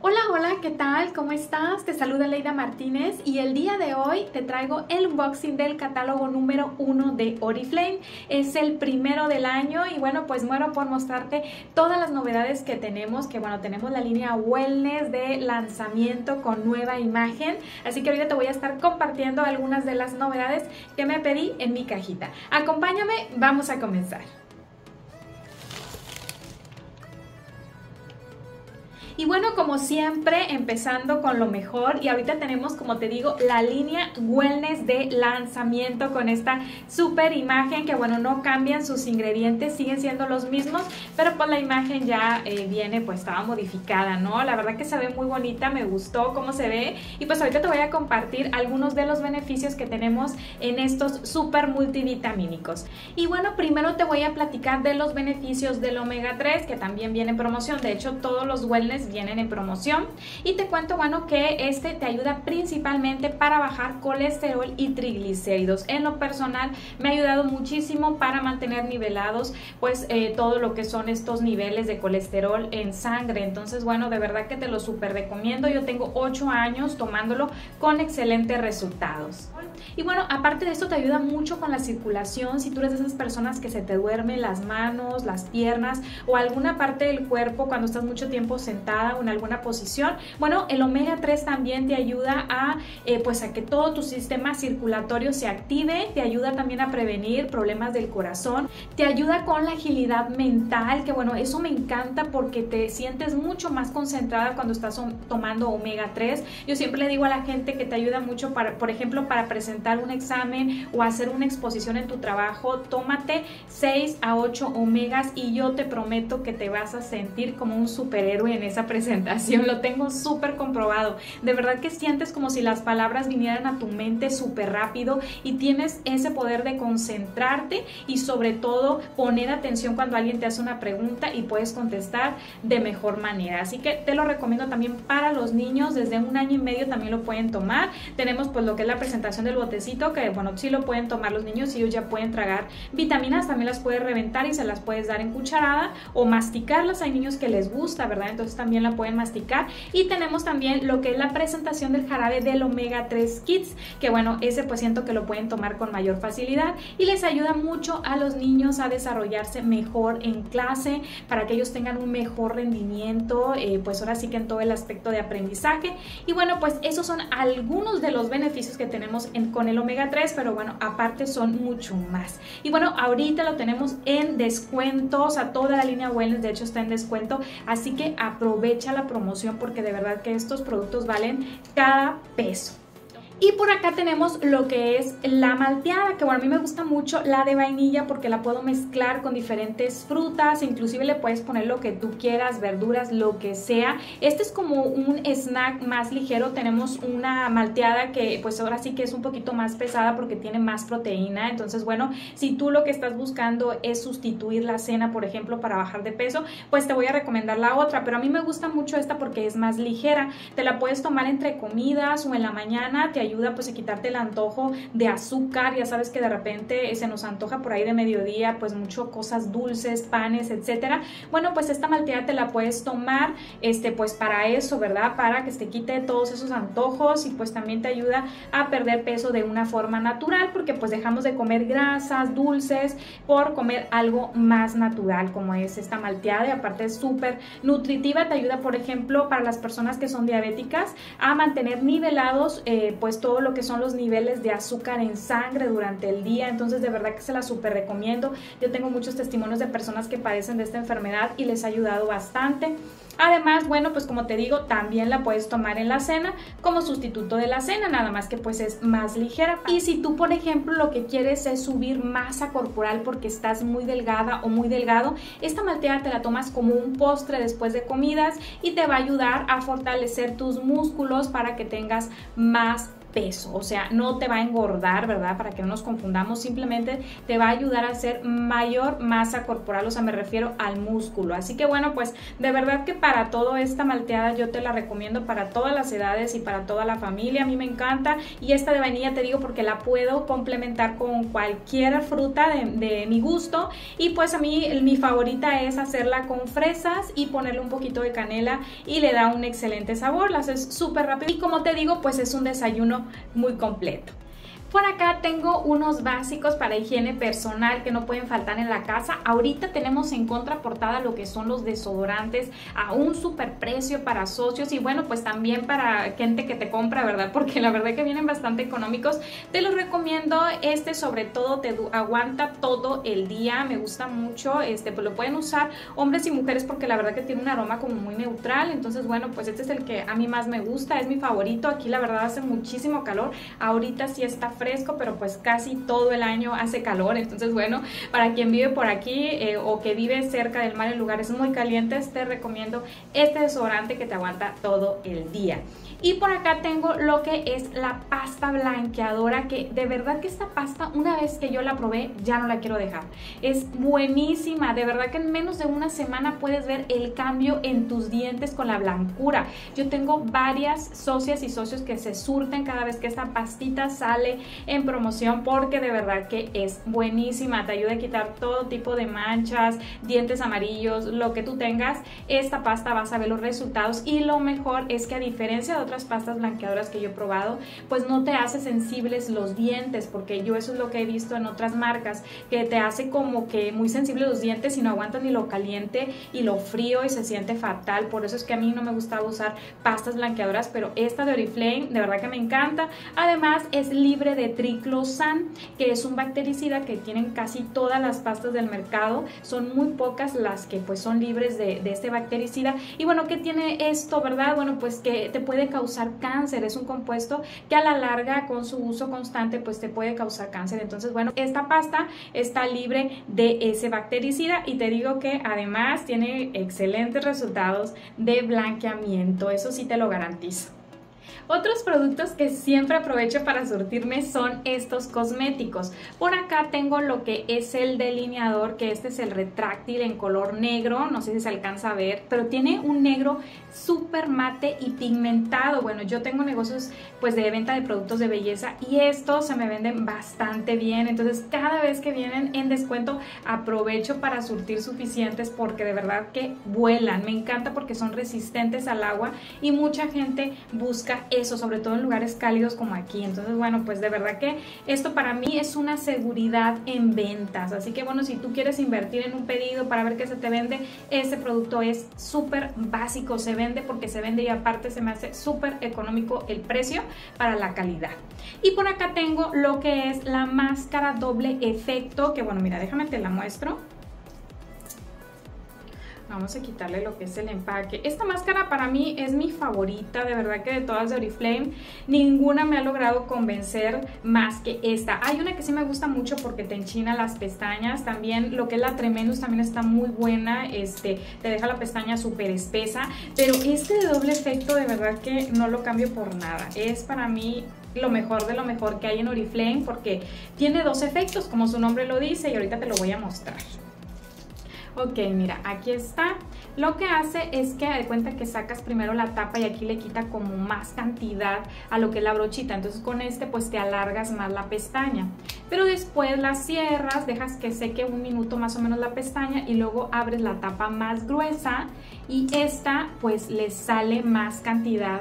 Hola, hola, ¿qué tal? ¿Cómo estás? Te saluda Aleida Martínez y el día de hoy te traigo el unboxing del catálogo número 1 de Oriflame. Es el primero del año y bueno, pues muero por mostrarte todas las novedades que tenemos, que bueno, tenemos la línea Wellness de lanzamiento con nueva imagen, así que ahorita te voy a estar compartiendo algunas de las novedades que me pedí en mi cajita. Acompáñame, vamos a comenzar. Y bueno, como siempre, empezando con lo mejor, y ahorita tenemos, como te digo, la línea Wellness de lanzamiento con esta super imagen, que bueno, no cambian sus ingredientes, siguen siendo los mismos, pero pues la imagen ya viene, pues estaba modificada, ¿no? La verdad que se ve muy bonita, me gustó cómo se ve, y pues ahorita te voy a compartir algunos de los beneficios que tenemos en estos super multivitamínicos. Y bueno, primero te voy a platicar de los beneficios del Omega 3, que también viene en promoción. De hecho, todos los Wellness vienen en promoción, y te cuento, bueno, que este te ayuda principalmente para bajar colesterol y triglicéridos. En lo personal me ha ayudado muchísimo para mantener nivelados pues todo lo que son estos niveles de colesterol en sangre. Entonces bueno, de verdad que te lo súper recomiendo. Yo tengo 8 años tomándolo con excelentes resultados. Y bueno, aparte de esto te ayuda mucho con la circulación. Si tú eres de esas personas que se te duermen las manos, las piernas o alguna parte del cuerpo cuando estás mucho tiempo sentado o en alguna posición, bueno, el omega 3 también te ayuda a que todo tu sistema circulatorio se active, te ayuda también a prevenir problemas del corazón, te ayuda con la agilidad mental, que bueno, eso me encanta porque te sientes mucho más concentrada cuando estás tomando omega 3. Yo siempre le digo a la gente que te ayuda mucho, para, por ejemplo, para presentar un examen o hacer una exposición en tu trabajo, tómate 6 a 8 omegas y yo te prometo que te vas a sentir como un superhéroe en esa presentación. Lo tengo súper comprobado, de verdad que sientes como si las palabras vinieran a tu mente súper rápido y tienes ese poder de concentrarte y sobre todo poner atención cuando alguien te hace una pregunta y puedes contestar de mejor manera. Así que te lo recomiendo también para los niños, desde 1 año y medio también lo pueden tomar. Tenemos pues lo que es la presentación del botecito, que bueno, sí lo pueden tomar los niños, y ellos ya pueden tragar vitaminas, también las puedes reventar y se las puedes dar en cucharada o masticarlas. Hay niños que les gusta, ¿verdad? Entonces también la pueden masticar. Y tenemos también lo que es la presentación del jarabe del Omega 3 Kids, que bueno, ese pues siento que lo pueden tomar con mayor facilidad y les ayuda mucho a los niños a desarrollarse mejor en clase, para que ellos tengan un mejor rendimiento, pues ahora sí que en todo el aspecto de aprendizaje. Y bueno, pues esos son algunos de los beneficios que tenemos con el Omega 3, pero bueno, aparte son mucho más. Y bueno, ahorita lo tenemos en descuento, o sea, toda la línea Wellness de hecho está en descuento, así que aprovecha la promoción porque de verdad que estos productos valen cada peso. Y por acá tenemos lo que es la malteada, que bueno, a mí me gusta mucho la de vainilla porque la puedo mezclar con diferentes frutas, inclusive le puedes poner lo que tú quieras, verduras, lo que sea. Este es como un snack más ligero. Tenemos una malteada que pues ahora sí que es un poquito más pesada porque tiene más proteína. Entonces bueno, si tú lo que estás buscando es sustituir la cena, por ejemplo, para bajar de peso, pues te voy a recomendar la otra, pero a mí me gusta mucho esta porque es más ligera. Te la puedes tomar entre comidas o en la mañana, te ayuda pues a quitarte el antojo de azúcar. Ya sabes que de repente se nos antoja por ahí de mediodía pues mucho cosas dulces, panes, etcétera. Bueno, pues esta malteada te la puedes tomar pues para eso, ¿verdad? Para que te quite todos esos antojos y pues también te ayuda a perder peso de una forma natural, porque pues dejamos de comer grasas, dulces, por comer algo más natural como es esta malteada. Y aparte es súper nutritiva, te ayuda por ejemplo para las personas que son diabéticas a mantener nivelados pues todo lo que son los niveles de azúcar en sangre durante el día. Entonces de verdad que se la súper recomiendo. Yo tengo muchos testimonios de personas que padecen de esta enfermedad y les ha ayudado bastante. Además, bueno, pues como te digo, también la puedes tomar en la cena como sustituto de la cena, nada más que pues es más ligera. Y si tú, por ejemplo, lo que quieres es subir masa corporal porque estás muy delgada o muy delgado, esta malteada te la tomas como un postre después de comidas y te va a ayudar a fortalecer tus músculos para que tengas más peso, o sea, no te va a engordar, ¿verdad? Para que no nos confundamos, simplemente te va a ayudar a hacer mayor masa corporal, o sea, me refiero al músculo. Así que bueno, pues de verdad que para todo esta malteada yo te la recomiendo para todas las edades y para toda la familia, a mí me encanta. Y esta de vainilla te digo porque la puedo complementar con cualquier fruta de mi gusto, y pues a mí mi favorita es hacerla con fresas y ponerle un poquito de canela y le da un excelente sabor, la haces súper rápido y como te digo, pues es un desayuno muy completo. Por acá tengo unos básicos para higiene personal que no pueden faltar en la casa. Ahorita tenemos en contraportada lo que son los desodorantes a un super precio para socios y bueno, pues también para gente que te compra, ¿verdad? Porque la verdad que vienen bastante económicos. Te los recomiendo, este sobre todo te aguanta todo el día, me gusta mucho, pues lo pueden usar hombres y mujeres porque la verdad que tiene un aroma como muy neutral. Entonces bueno, pues este es el que a mí más me gusta, es mi favorito. Aquí la verdad hace muchísimo calor, ahorita sí está fresco, pero pues casi todo el año hace calor, entonces bueno, para quien vive por aquí o que vive cerca del mar en lugares muy calientes, te recomiendo este desodorante que te aguanta todo el día. Y por acá tengo lo que es la pasta blanqueadora, que de verdad que esta pasta, una vez que yo la probé, ya no la quiero dejar. Es buenísima, de verdad que en menos de una semana puedes ver el cambio en tus dientes con la blancura. Yo tengo varias socias y socios que se surten cada vez que esta pastita sale en promoción porque de verdad que es buenísima. Te ayuda a quitar todo tipo de manchas, dientes amarillos, lo que tú tengas. Esta pasta vas a ver los resultados y lo mejor es que a diferencia de otras pastas blanqueadoras que yo he probado, pues no te hace sensibles los dientes, porque yo eso es lo que he visto en otras marcas, que te hace como que muy sensible los dientes y no aguantan ni lo caliente y lo frío y se siente fatal. Por eso es que a mí no me gustaba usar pastas blanqueadoras, pero esta de Oriflame de verdad que me encanta. Además es libre de triclosan, que es un bactericida que tienen casi todas las pastas del mercado, son muy pocas las que pues son libres de este bactericida. Y bueno, ¿qué tiene esto, verdad? Bueno, pues que te puede causar cáncer, es un compuesto que a la larga con su uso constante pues te puede causar cáncer. Entonces bueno, esta pasta está libre de ese bactericida y te digo que además tiene excelentes resultados de blanqueamiento, eso sí te lo garantizo. Otros productos que siempre aprovecho para surtirme son estos cosméticos. Por acá tengo lo que es el delineador, que este es el retráctil en color negro, no sé si se alcanza a ver, pero tiene un negro súper mate y pigmentado. Bueno, yo tengo negocios pues de venta de productos de belleza y estos se me venden bastante bien, entonces cada vez que vienen en descuento aprovecho para surtir suficientes porque de verdad que vuelan, me encanta porque son resistentes al agua y mucha gente busca eso, sobre todo en lugares cálidos como aquí. Entonces bueno, pues de verdad que esto para mí es una seguridad en ventas, así que bueno, si tú quieres invertir en un pedido para ver qué se te vende, este producto es súper básico, se vende porque se vende y aparte se me hace súper económico el precio para la calidad. Y por acá tengo lo que es la máscara doble efecto, que bueno, mira, déjame te la muestro. Vamos a quitarle lo que es el empaque. Esta máscara para mí es mi favorita, de verdad que de todas de Oriflame, ninguna me ha logrado convencer más que esta. Hay una que sí me gusta mucho porque te enchina las pestañas, también lo que es la Tremendous también está muy buena, te deja la pestaña súper espesa, pero este de doble efecto de verdad que no lo cambio por nada, es para mí lo mejor de lo mejor que hay en Oriflame porque tiene dos efectos como su nombre lo dice y ahorita te lo voy a mostrar. Ok, mira, aquí está. Lo que hace es que de cuenta que sacas primero la tapa y aquí le quita como más cantidad a lo que es la brochita. Entonces con este pues te alargas más la pestaña. Pero después la cierras, dejas que seque un minuto más o menos la pestaña y luego abres la tapa más gruesa y esta pues le sale más cantidad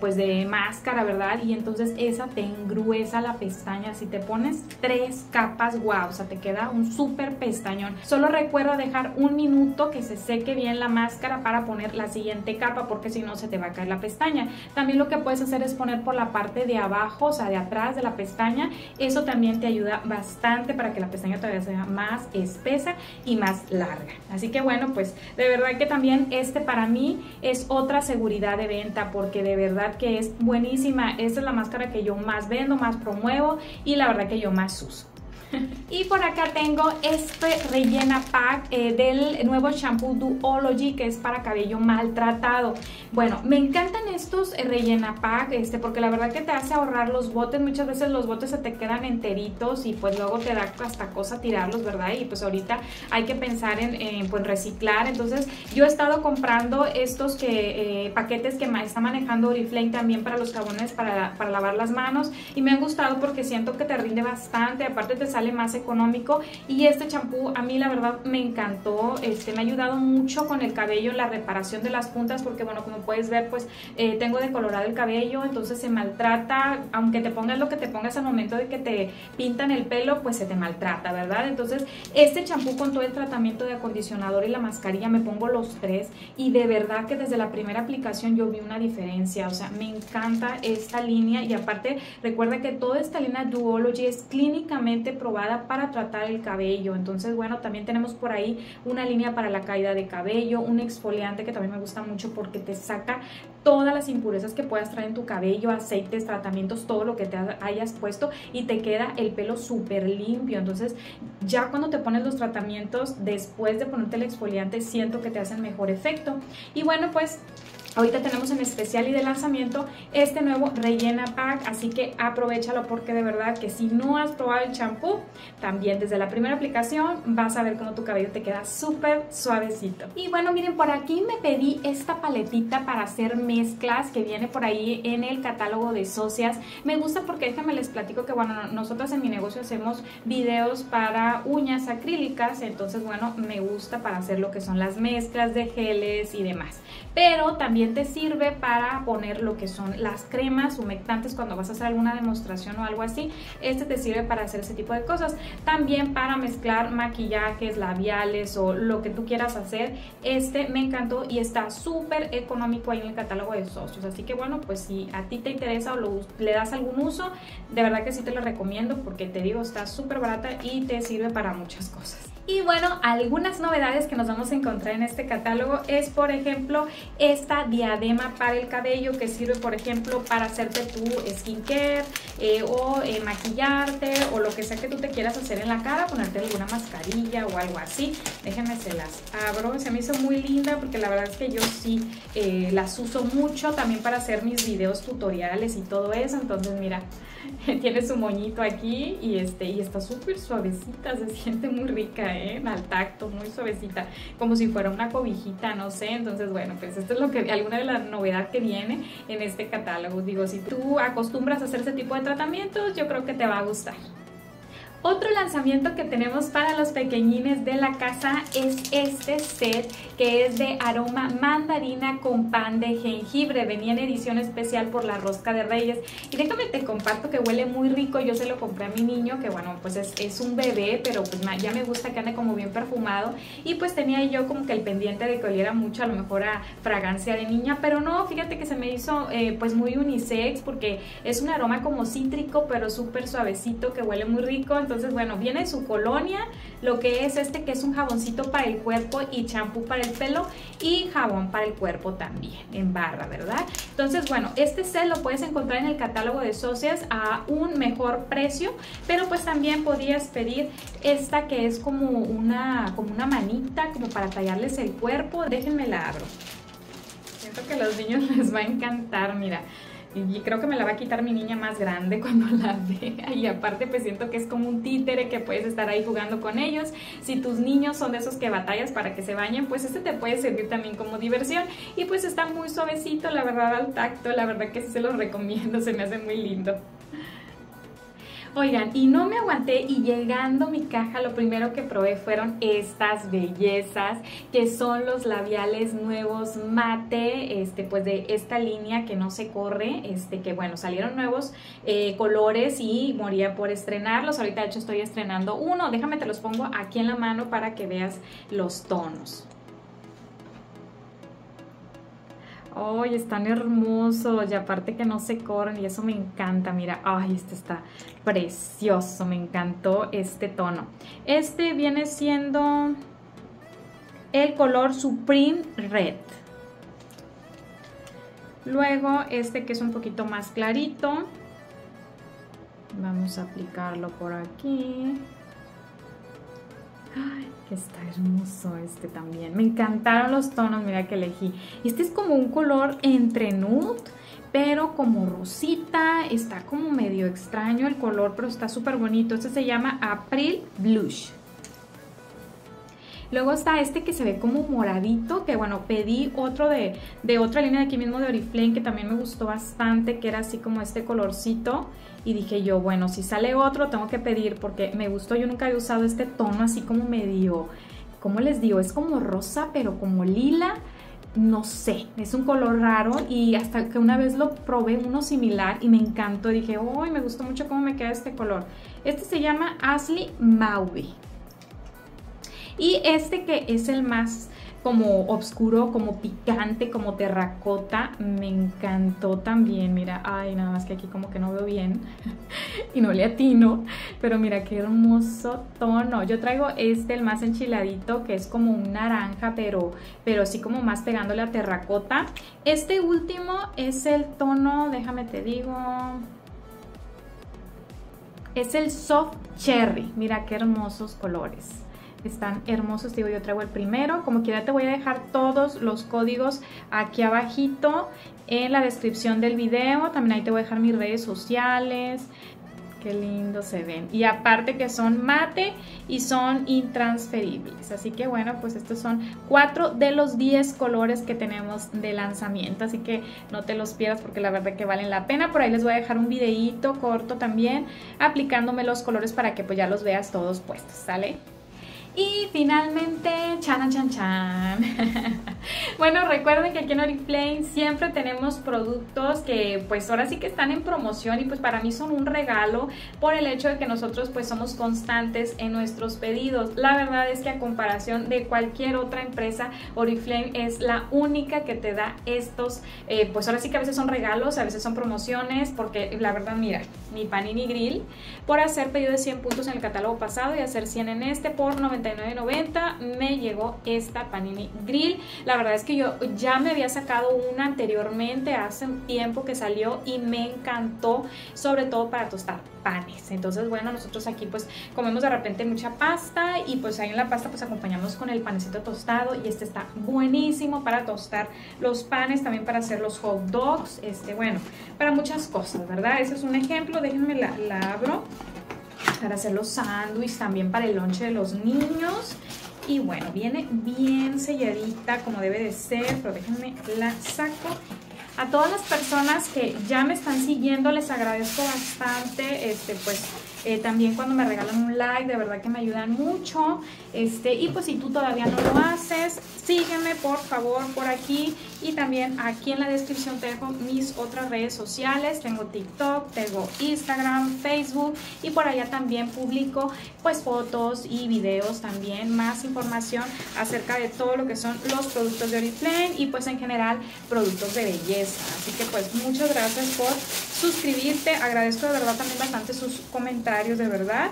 pues de máscara, ¿verdad? Y entonces esa te engruesa la pestaña. Si te pones 3 capas, wow, o sea, te queda un súper pestañón. Solo recuerda dejar un minuto que se seque bien la máscara para poner la siguiente capa, porque si no se te va a caer la pestaña. También lo que puedes hacer es poner por la parte de abajo, o sea, de atrás de la pestaña. Eso también te ayuda bastante para que la pestaña todavía sea más espesa y más larga. Así que bueno, pues de verdad que también este para mí es otra seguridad de venta, porque de verdad que es buenísima. Esta es la máscara que yo más vendo, más promuevo y la verdad que yo más uso. Y por acá tengo este rellena pack del nuevo shampoo Duology, que es para cabello maltratado. Bueno, me encantan estos rellena pack porque la verdad que te hace ahorrar los botes. Muchas veces los botes se te quedan enteritos y pues luego te da hasta cosa tirarlos, ¿verdad? Y pues ahorita hay que pensar en pues reciclar. Entonces yo he estado comprando estos paquetes que me está manejando Oriflame también para los jabones para lavar las manos, y me han gustado porque siento que te rinde bastante, aparte te sale más económico. Y este champú a mí la verdad me encantó, me ha ayudado mucho con el cabello, la reparación de las puntas, porque bueno, como puedes ver pues tengo decolorado el cabello, entonces se maltrata, aunque te pongas lo que te pongas al momento de que te pintan el pelo pues se te maltrata, ¿verdad? Entonces este champú con todo el tratamiento de acondicionador y la mascarilla, me pongo los tres y de verdad que desde la primera aplicación yo vi una diferencia. O sea, me encanta esta línea, y aparte recuerda que toda esta línea Duology es clínicamente probada para tratar el cabello. Entonces bueno, también tenemos por ahí una línea para la caída de cabello, un exfoliante que también me gusta mucho porque te saca todas las impurezas que puedas traer en tu cabello, aceites, tratamientos, todo lo que te hayas puesto, y te queda el pelo súper limpio. Entonces ya cuando te pones los tratamientos después de ponerte el exfoliante, siento que te hacen mejor efecto. Y bueno, pues ahorita tenemos en especial y de lanzamiento este nuevo rellena pack, así que aprovechalo, porque de verdad que si no has probado el champú, también desde la primera aplicación vas a ver cómo tu cabello te queda súper suavecito. Y bueno, miren, por aquí me pedí esta paletita para hacer mezclas que viene por ahí en el catálogo de socias. Me gusta porque déjenme les platico que bueno, nosotras en mi negocio hacemos videos para uñas acrílicas, entonces bueno, me gusta para hacer lo que son las mezclas de geles y demás, pero también te sirve para poner lo que son las cremas humectantes cuando vas a hacer alguna demostración o algo así. Este te sirve para hacer ese tipo de cosas, también para mezclar maquillajes, labiales o lo que tú quieras hacer. Este me encantó y está súper económico ahí en el catálogo de socios, así que bueno, pues si a ti te interesa o le das algún uso, de verdad que sí te lo recomiendo, porque te digo, está súper barata y te sirve para muchas cosas. Y bueno, algunas novedades que nos vamos a encontrar en este catálogo es, por ejemplo, esta diadema para el cabello que sirve, por ejemplo, para hacerte tu skincare o maquillarte o lo que sea que tú te quieras hacer en la cara, ponerte alguna mascarilla o algo así. Déjenme se las abro. Se me hizo muy linda porque la verdad es que yo sí las uso mucho también para hacer mis videos tutoriales y todo eso. Entonces mira, tiene su moñito aquí y está súper suavecita, se siente muy rica, al tacto, muy suavecita, como si fuera una cobijita, no sé. Entonces bueno, pues esto es lo que alguna de las novedades que viene en este catálogo. Digo, si tú acostumbras a hacer ese tipo de tratamientos, yo creo que te va a gustar. Otro lanzamiento que tenemos para los pequeñines de la casa es este set que es de aroma mandarina con pan de jengibre. Venía en edición especial por la Rosca de Reyes. Y déjame te comparto que huele muy rico. Yo se lo compré a mi niño, que bueno, pues es un bebé, pero pues ya me gusta que ande como bien perfumado. Y pues tenía yo como que el pendiente de que oliera mucho, a lo mejor a fragancia de niña. Pero no, fíjate que se me hizo pues muy unisex, porque es un aroma como cítrico, pero súper suavecito, que huele muy rico. Entonces bueno, viene su colonia, lo que es que es un jaboncito para el cuerpo y champú para el pelo y jabón para el cuerpo también en barra, ¿verdad? Entonces bueno, este set lo puedes encontrar en el catálogo de socias a un mejor precio, pero pues también podías pedir esta que es como una manita, como para tallarles el cuerpo. Déjenme la abro, siento que a los niños les va a encantar, mira. Y creo que me la va a quitar mi niña más grande cuando la vea. Y aparte pues siento que es como un títere que puedes estar ahí jugando con ellos. Si tus niños son de esos que batallas para que se bañen, pues este te puede servir también como diversión. Y pues está muy suavecito, la verdad, al tacto. La verdad que sí se los recomiendo, se me hace muy lindo. Oigan, y no me aguanté y llegando a mi caja lo primero que probé fueron estas bellezas que son los labiales nuevos mate, pues de esta línea que no se corre, que bueno, salieron nuevos colores y moría por estrenarlos. Ahorita de hecho estoy estrenando uno, déjame te los pongo aquí en la mano para que veas los tonos. ¡Ay, están hermosos! Y aparte que no se corren y eso me encanta, mira. ¡Ay, este está precioso! Me encantó este tono. Este viene siendo el color Supreme Red. Luego este que es un poquito más clarito. Vamos a aplicarlo por aquí. Ay, que está hermoso este también. Me encantaron los tonos, mira, que elegí. Este es como un color entre nude, pero como rosita. Está como medio extraño el color, pero está súper bonito. Este se llama April Blush. Luego está este que se ve como moradito, que bueno, pedí otro de otra línea de aquí mismo de Oriflame, que también me gustó bastante, que era así como este colorcito. Y dije yo, bueno, si sale otro tengo que pedir porque me gustó. Yo nunca había usado este tono así como medio, ¿cómo les digo? Es como rosa, pero como lila. No sé, es un color raro y hasta que una vez lo probé uno similar y me encantó. Dije, uy, me gustó mucho cómo me queda este color. Este se llama Ashley Mauve. Y este que es el más como oscuro, como picante, como terracota, me encantó también. Mira, ay, nada más que aquí como que no veo bien y no le atino, pero mira qué hermoso tono. Yo traigo este, el más enchiladito, que es como un naranja, pero así como más pegándole a terracota. Este último es el tono, déjame te digo... Es el Soft Cherry. Mira qué hermosos colores. Están hermosos, digo, yo traigo el primero. Como quiera te voy a dejar todos los códigos aquí abajito en la descripción del video. También ahí te voy a dejar mis redes sociales. Qué lindo se ven. Y aparte que son mate y son intransferibles. Así que bueno, pues estos son 4 de los 10 colores que tenemos de lanzamiento. Así que no te los pierdas porque la verdad que valen la pena. Por ahí les voy a dejar un videito corto también aplicándome los colores para que pues ya los veas todos puestos, ¿sale? Y finalmente, chan, chan, chan. Bueno, recuerden que aquí en Oriflame siempre tenemos productos que pues ahora sí que están en promoción y pues para mí son un regalo por el hecho de que nosotros pues somos constantes en nuestros pedidos. La verdad es que a comparación de cualquier otra empresa, Oriflame es la única que te da estos, pues ahora sí que a veces son regalos, a veces son promociones, porque la verdad, mira, mi Panini Grill, por hacer pedido de 100 puntos en el catálogo pasado y hacer 100 en este por 99.90 me llegó esta Panini Grill. La verdad es que yo ya me había sacado una anteriormente hace un tiempo que salió y me encantó, sobre todo para tostar panes. Entonces bueno, nosotros aquí pues comemos de repente mucha pasta y pues ahí en la pasta pues acompañamos con el panecito tostado y este está buenísimo para tostar los panes, también para hacer los hot dogs, bueno, para muchas cosas, ¿verdad? Ese es un ejemplo, déjenme la abro. Para hacer los sándwiches, también para el lonche de los niños. Y bueno, viene bien selladita como debe de ser, pero déjenme la saco. A todas las personas que ya me están siguiendo les agradezco bastante, también cuando me regalan un like, de verdad que me ayudan mucho, y pues si tú todavía no lo haces, sígueme por favor por aquí, y también aquí en la descripción te dejo mis otras redes sociales, tengo TikTok, tengo Instagram, Facebook, y por allá también publico pues fotos y videos también, más información acerca de todo lo que son los productos de Oriflame, y pues en general productos de belleza, así que pues muchas gracias por suscribirte, agradezco de verdad también bastante sus comentarios, de verdad.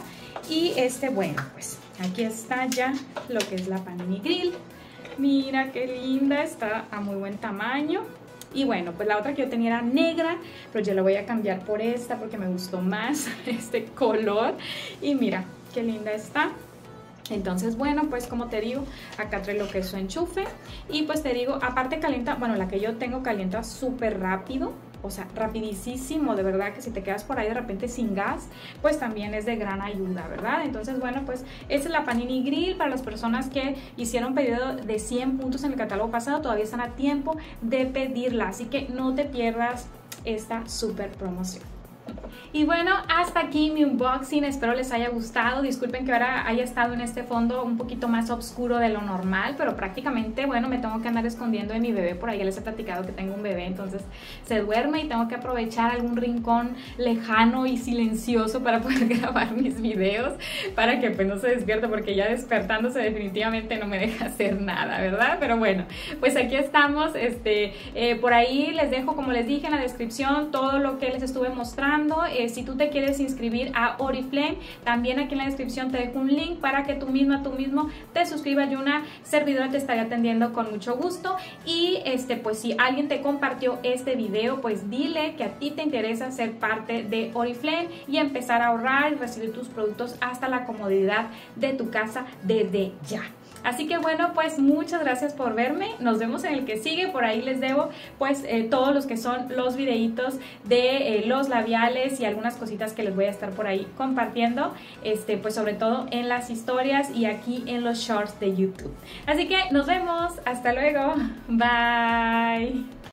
Y bueno, pues aquí está ya lo que es la Panini Grill. Mira qué linda, está a muy buen tamaño. Y bueno, pues la otra que yo tenía era negra, pero yo la voy a cambiar por esta porque me gustó más este color. Y mira qué linda está. Entonces bueno, pues como te digo, acá trae lo que es su enchufe. Y pues te digo, aparte calienta, bueno, la que yo tengo calienta súper rápido. O sea, rapidísimo, de verdad que si te quedas por ahí de repente sin gas, pues también es de gran ayuda, ¿verdad? Entonces, bueno, pues esa es la Panini Grill para las personas que hicieron pedido de 100 puntos en el catálogo pasado, todavía están a tiempo de pedirla, así que no te pierdas esta súper promoción. Y bueno, hasta aquí mi unboxing, espero les haya gustado, disculpen que ahora haya estado en este fondo un poquito más oscuro de lo normal, pero prácticamente, bueno, me tengo que andar escondiendo de mi bebé, por ahí ya les he platicado que tengo un bebé, entonces se duerme y tengo que aprovechar algún rincón lejano y silencioso para poder grabar mis videos, para que pues no se despierte, porque ya despertándose definitivamente no me deja hacer nada, ¿verdad? Pero bueno, pues aquí estamos, por ahí les dejo, como les dije en la descripción, todo lo que les estuve mostrando, mismo, si tú te quieres inscribir a Oriflame, también aquí en la descripción te dejo un link para que tú mismo te suscribas, y una servidora te estaré atendiendo con mucho gusto. Y pues si alguien te compartió este video, pues dile que a ti te interesa ser parte de Oriflame y empezar a ahorrar y recibir tus productos hasta la comodidad de tu casa desde ya. Así que bueno, pues muchas gracias por verme, nos vemos en el que sigue. Por ahí les debo pues todos los que son los videitos de los labiales y algunas cositas que les voy a estar por ahí compartiendo, pues sobre todo en las historias y aquí en los shorts de YouTube. Así que nos vemos, hasta luego, bye.